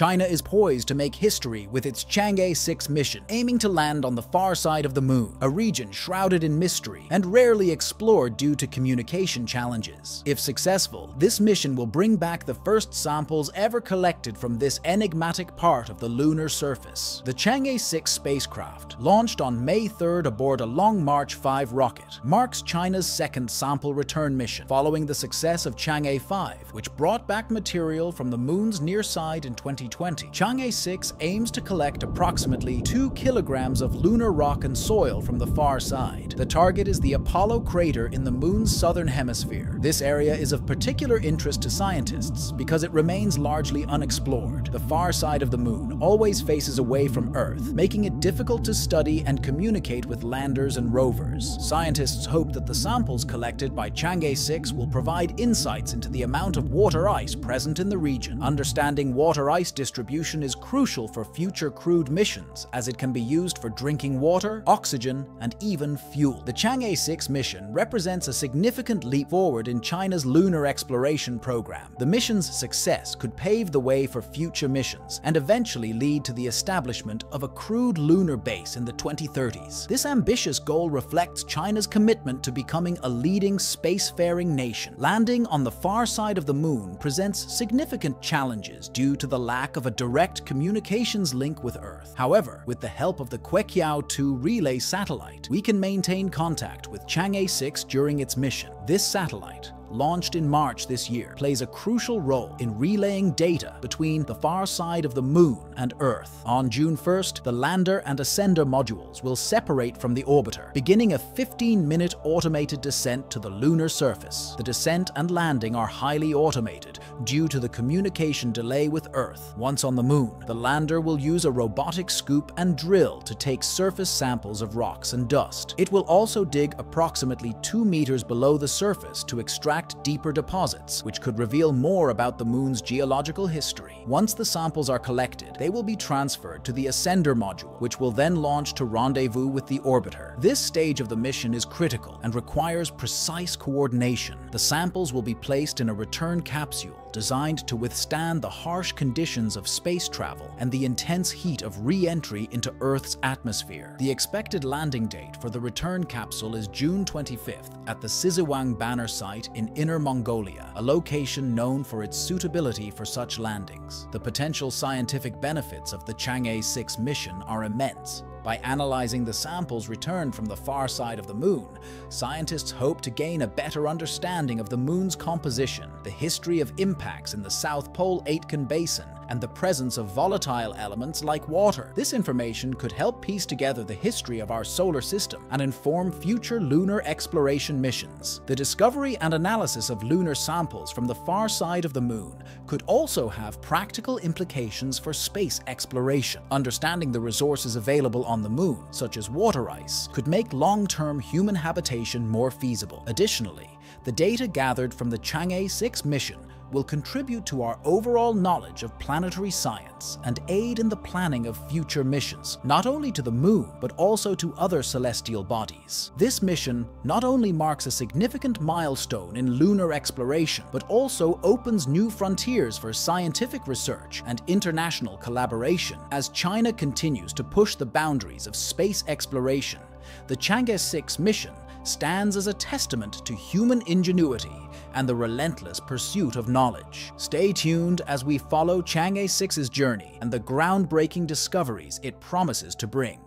China is poised to make history with its Chang'e 6 mission, aiming to land on the far side of the moon, a region shrouded in mystery and rarely explored due to communication challenges. If successful, this mission will bring back the first samples ever collected from this enigmatic part of the lunar surface. The Chang'e 6 spacecraft, launched on May 3rd aboard a Long March 5 rocket, marks China's second sample return mission, following the success of Chang'e 5, which brought back material from the moon's near side in 2020. Chang'e 6 aims to collect approximately 2 kilograms of lunar rock and soil from the far side. The target is the Apollo crater in the moon's southern hemisphere. This area is of particular interest to scientists because it remains largely unexplored. The far side of the moon always faces away from Earth, making it difficult to study and communicate with landers and rovers. Scientists hope that the samples collected by Chang'e 6 will provide insights into the amount of water ice present in the region. Understanding water ice distribution is crucial for future crewed missions, as it can be used for drinking water, oxygen, and even fuel. The Chang'e 6 mission represents a significant leap forward in China's lunar exploration program. The mission's success could pave the way for future missions and eventually lead to the establishment of a crewed lunar base in the 2030s. This ambitious goal reflects China's commitment to becoming a leading spacefaring nation. Landing on the far side of the moon presents significant challenges due to the lack of a direct communications link with Earth. However, with the help of the Queqiao-2 relay satellite, we can maintain contact with Chang'e 6 during its mission. This satellite, launched in March this year, plays a crucial role in relaying data between the far side of the moon and Earth. On June 1st, the lander and ascender modules will separate from the orbiter, beginning a 15-minute automated descent to the lunar surface. The descent and landing are highly automated due to the communication delay with Earth. Once on the moon, the lander will use a robotic scoop and drill to take surface samples of rocks and dust. It will also dig approximately 2 meters below the surface to extract deeper deposits, which could reveal more about the moon's geological history. Once the samples are collected, they will be transferred to the ascender module, which will then launch to rendezvous with the orbiter. This stage of the mission is critical and requires precise coordination. The samples will be placed in a return capsule designed to withstand the harsh conditions of space travel and the intense heat of re-entry into Earth's atmosphere. The expected landing date for the return capsule is June 25th at the Siziwang Banner site in Inner Mongolia, a location known for its suitability for such landings. The potential scientific benefits of the Chang'e 6 mission are immense. By analyzing the samples returned from the far side of the moon, scientists hope to gain a better understanding of the moon's composition, the history of impacts in the South Pole-Aitken basin, and the presence of volatile elements like water. This information could help piece together the history of our solar system and inform future lunar exploration missions. The discovery and analysis of lunar samples from the far side of the moon could also have practical implications for space exploration. Understanding the resources available on the moon, such as water ice, could make long-term human habitation more feasible. Additionally, the data gathered from the Chang'e 6 mission will contribute to our overall knowledge of planetary science and aid in the planning of future missions, not only to the moon, but also to other celestial bodies. This mission not only marks a significant milestone in lunar exploration, but also opens new frontiers for scientific research and international collaboration. As China continues to push the boundaries of space exploration, the Chang'e 6 mission stands as a testament to human ingenuity and the relentless pursuit of knowledge. Stay tuned as we follow Chang'e 6's journey and the groundbreaking discoveries it promises to bring.